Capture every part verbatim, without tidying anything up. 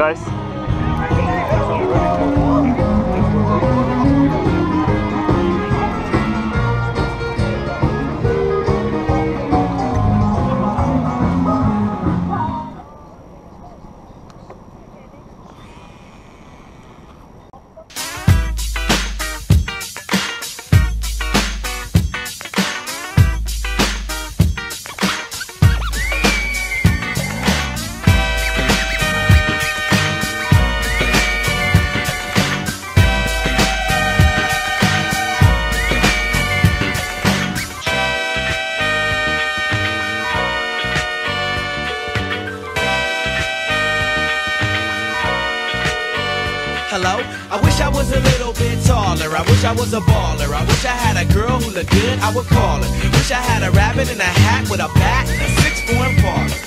guys. Hello? I wish I was a little bit taller. I wish I was a baller. I wish I had a girl who looked good, I would call her. Wish I had a rabbit in a hat with a bat and a six-form parlor.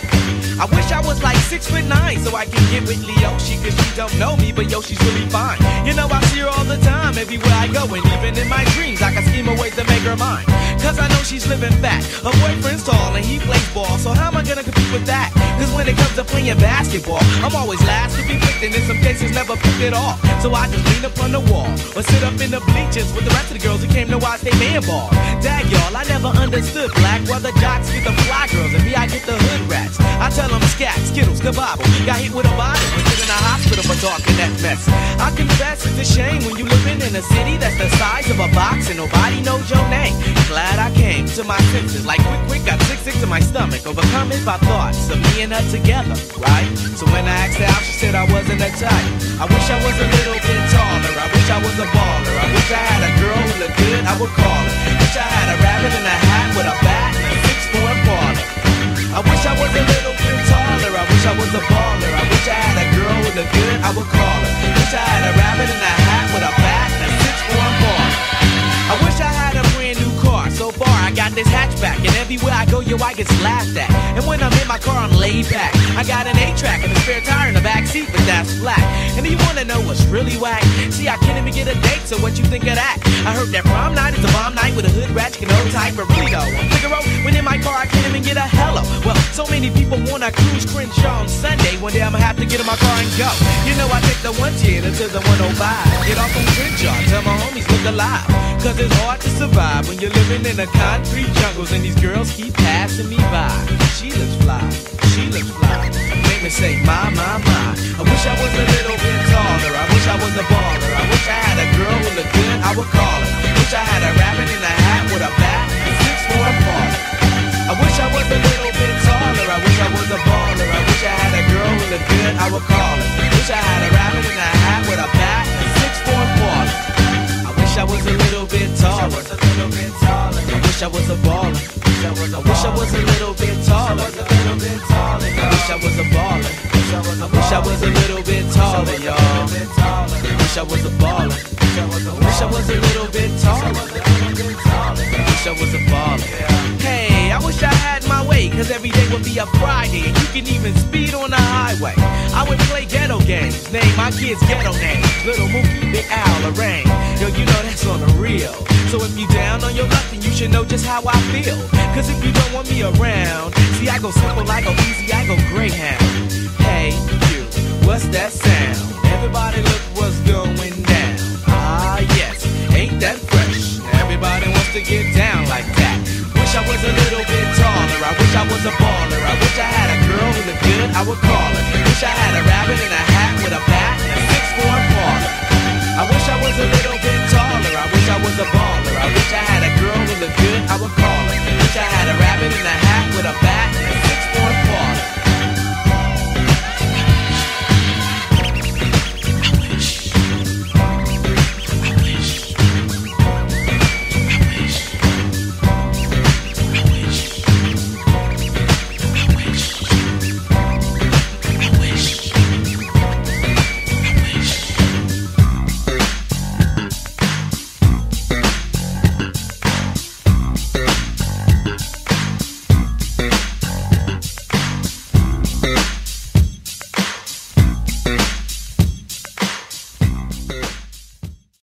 I wish I was like six foot nine so I can get with Leoshi, cause she don't know me, but yo, she's really fine. You know, I see her all the time, everywhere I go, and even in my dreams, I can scheme a way to make her mine. Cause I know she's living fat, her boyfriend's tall, and he plays ball, so how am I gonna compete with that? Cause when it comes to playing basketball, I'm always last to be picked, and in some cases never picked at all. So I just lean up on the wall, or sit up in the bleachers with the rest of the girls who came to watch they man ball. Dag y'all, I never understood black, why the jocks get the fly girls, and me I get the hood rats. I tell them scat, skittles, kabobble, got hit with a bottle, and sit in a hospital for talking that mess. I confess it's a shame when you living in a city that's the size of a box and nobody knows your name. Glad I came to my senses, like quick, quick, got sick, sick to my stomach, overcome it by thoughts of me and her together, right? So when I asked her out, she said I wasn't a type. I wish I was a little bit taller, I wish I was a baller, I wish I had a girl who looked good, I would call her. Wish I had a rabbit in a hat with a bat and a six-form baller. I wish I was a little bit taller, I wish I was a baller, I wish I had a girl who looked good, I would call her. Wish I had a rabbit in a hat with a bat and a six-form baller. I wish I had a brand new car, so far I got this hatchback, and everywhere I go, yo, I get laughed at. And when I'm in my car, I'm laid back. I got an eight-track and a spare tire in the backseat, but that's flat. And do you wanna know what's really whack? See, I can't even get a date, so what you think of that? I heard that prom night is a bomb night with a hood ratchet and old type, but really though, I'm Figaro, when in my car, I can't even get a hello. Well, so many people wanna cruise Crenshaw on Sunday. One day I'ma have to get in my car and go. You know, I take the one ten until the one oh five. Get off on Crenshaw, tell my homies look alive. Cause it's hard to survive when you're living in a concrete jungle, and these girls keep passing me by. She looks fly, she looks fly. Make me say my, my, my. I wish I was a little bit taller, I wish I was a baller, I wish I had a girl who looked good, I would call her. Wish I had a rabbit in a hat with a bat and a six-form baller. I wish I was a little bit taller, I wish I was a baller, I wish I had a girl who looked good, I would call her. Wish I had a rabbit in a hat with a bat and a six-form baller. I wish I was a little bit taller, I wish I was a little bit taller, I wish I was a baller. I wish I was a little bit taller. I wish I was a baller. I wish I was a little bit taller, y'all. I wish I was a baller. I wish I was a little bit taller. I wish I was a baller. Hey, I wish I had my way, cause every day would be a Friday, and you can even speed on the highway. I would play ghetto games, name my kids ghetto names, Little Mookie, Big Al, Lorraine. Yo, you know that's on the real. So if you down on your luck, then you should know just how I feel. Cause if you don't want me around, see, I go simple, I go easy, I go Greyhound. Hey, you, what's that sound? Everybody look what's going down. Ah, yes, ain't that fresh? Everybody wants to get down like that. Wish I was a little bit taller, I wish I was a baller, I wish I had a girl who looked good, I would call her. Wish I had a rabbit in a hat.